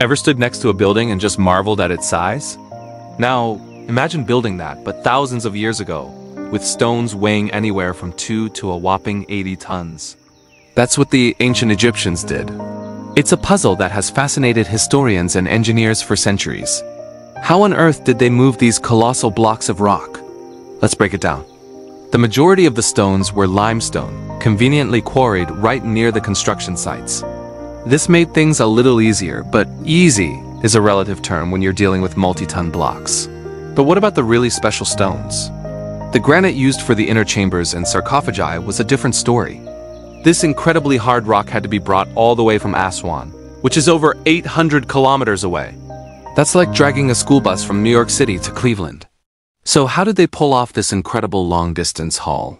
Ever stood next to a building and just marveled at its size? Now, imagine building that, but thousands of years ago, with stones weighing anywhere from 2 to a whopping 80 tons. That's what the ancient Egyptians did. It's a puzzle that has fascinated historians and engineers for centuries. How on earth did they move these colossal blocks of rock? Let's break it down. The majority of the stones were limestone, conveniently quarried right near the construction sites. This made things a little easier, but easy is a relative term when you're dealing with multi-ton blocks. But what about the really special stones? The granite used for the inner chambers and sarcophagi was a different story. This incredibly hard rock had to be brought all the way from Aswan, which is over 800 kilometers away. That's like dragging a school bus from New York City to Cleveland. So how did they pull off this incredible long-distance haul?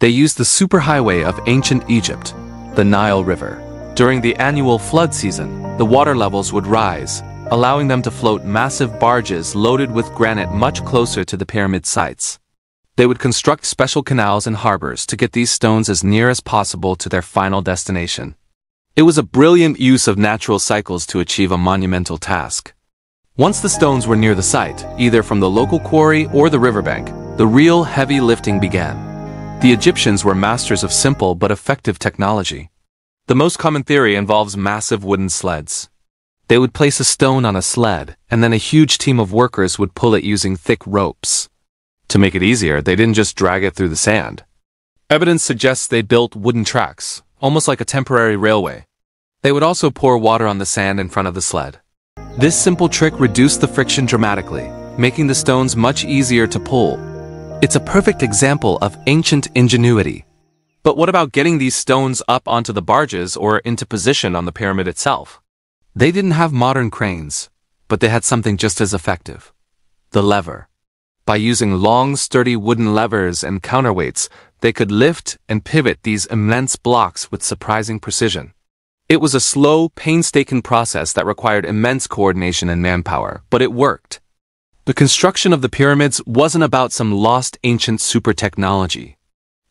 They used the superhighway of ancient Egypt, the Nile River. During the annual flood season, the water levels would rise, allowing them to float massive barges loaded with granite much closer to the pyramid sites. They would construct special canals and harbors to get these stones as near as possible to their final destination. It was a brilliant use of natural cycles to achieve a monumental task. Once the stones were near the site, either from the local quarry or the riverbank, the real heavy lifting began. The Egyptians were masters of simple but effective technology. The most common theory involves massive wooden sleds. They would place a stone on a sled, and then a huge team of workers would pull it using thick ropes. To make it easier, they didn't just drag it through the sand. Evidence suggests they built wooden tracks, almost like a temporary railway. They would also pour water on the sand in front of the sled. This simple trick reduced the friction dramatically, making the stones much easier to pull. It's a perfect example of ancient ingenuity. But what about getting these stones up onto the barges or into position on the pyramid itself? They didn't have modern cranes, but they had something just as effective: the lever. By using long, sturdy wooden levers and counterweights, they could lift and pivot these immense blocks with surprising precision. It was a slow, painstaking process that required immense coordination and manpower, but it worked. The construction of the pyramids wasn't about some lost ancient super technology.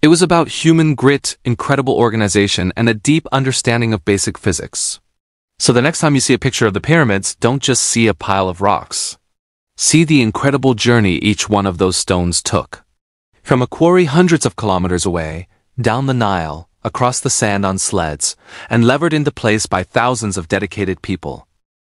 It was about human grit, incredible organization, and a deep understanding of basic physics. So the next time you see a picture of the pyramids, don't just see a pile of rocks. See the incredible journey each one of those stones took. From a quarry hundreds of kilometers away, down the Nile, across the sand on sleds, and levered into place by thousands of dedicated people.